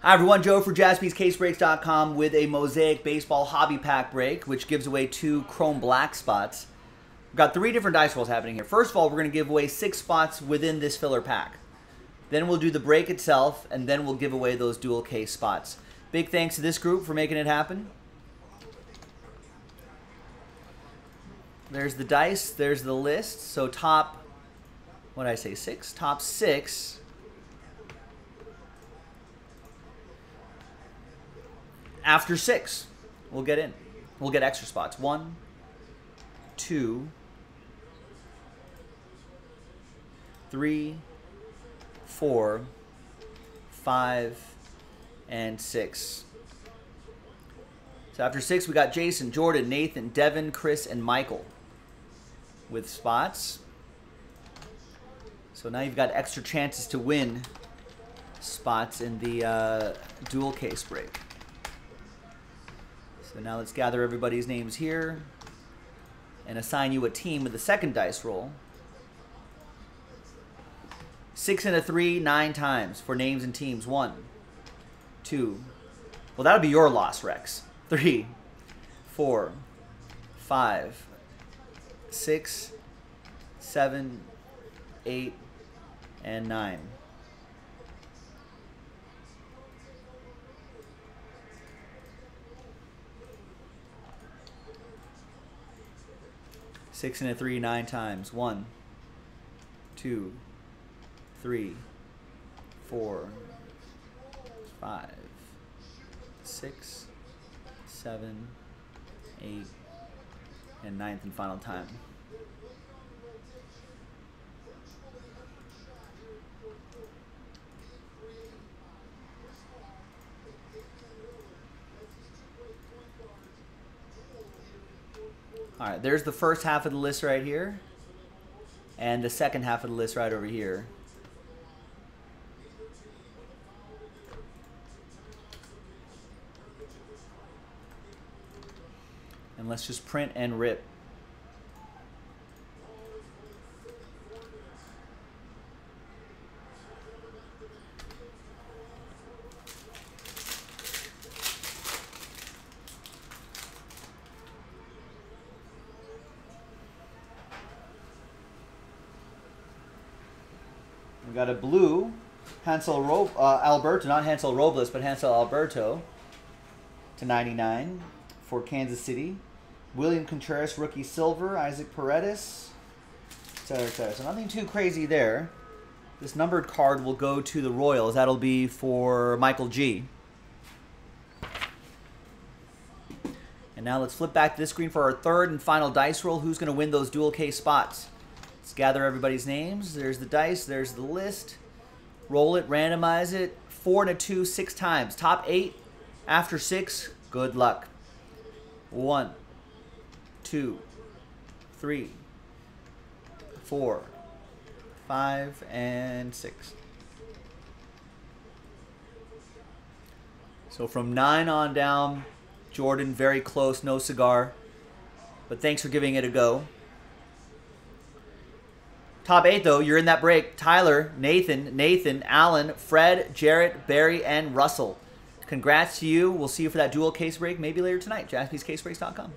Hi everyone, Joe for Jaspys Case Breaks.com with a Mosaic Baseball Hobby Pack break, which gives away 2 chrome black spots. We've got 3 different dice rolls happening here. First of all, we're going to give away 6 spots within this filler pack. Then we'll do the break itself, and then we'll give away those dual case spots. Big thanks to this group for making it happen. There's the dice, there's the list. So top, what did I say, 6? Top 6. After 6, we'll get in. We'll get extra spots. 1, 2, 3, 4, 5, and 6. So after 6, we got Jason, Jordan, Nathan, Devin, Chris, and Michael with spots. So now you've got extra chances to win spots in the dual case break. So now let's gather everybody's names here and assign you a team with the second dice roll. 6 and a 3, 9 times for names and teams. 1, 2. Well, that'll be your loss, Rex. 3, 4, 5, 6, 7, 8, and 9. Six and a three, 9 times. 1, 2, 3, 4, 5, 6, 7, 8, and 9th and final time. All right, there's the first half of the list right here, and the second half of the list right over here. And let's just print and rip. We got a blue, Hansel Alberto, not Hansel Robles, but Hansel Alberto /99 for Kansas City. William Contreras, rookie silver, Isaac Paredes, etc., etc. So nothing too crazy there. This numbered card will go to the Royals. That'll be for Michael G. And now let's flip back to this screen for our third and final dice roll. Who's going to win those dual case spots? Let's gather everybody's names. There's the dice. There's the list. Roll it. Randomize it. 4 and a 2, 6 times. Top 8. After 6, good luck. 1, 2, 3, 4, 5, and 6. So from 9 on down, Jordan, very close, no cigar. But thanks for giving it a go. Top 8, though, you're in that break. Tyler, Nathan, Alan, Fred, Jarrett, Barry, and Russell. Congrats to you. We'll see you for that dual case break maybe later tonight. JaspysCaseBreaks.com.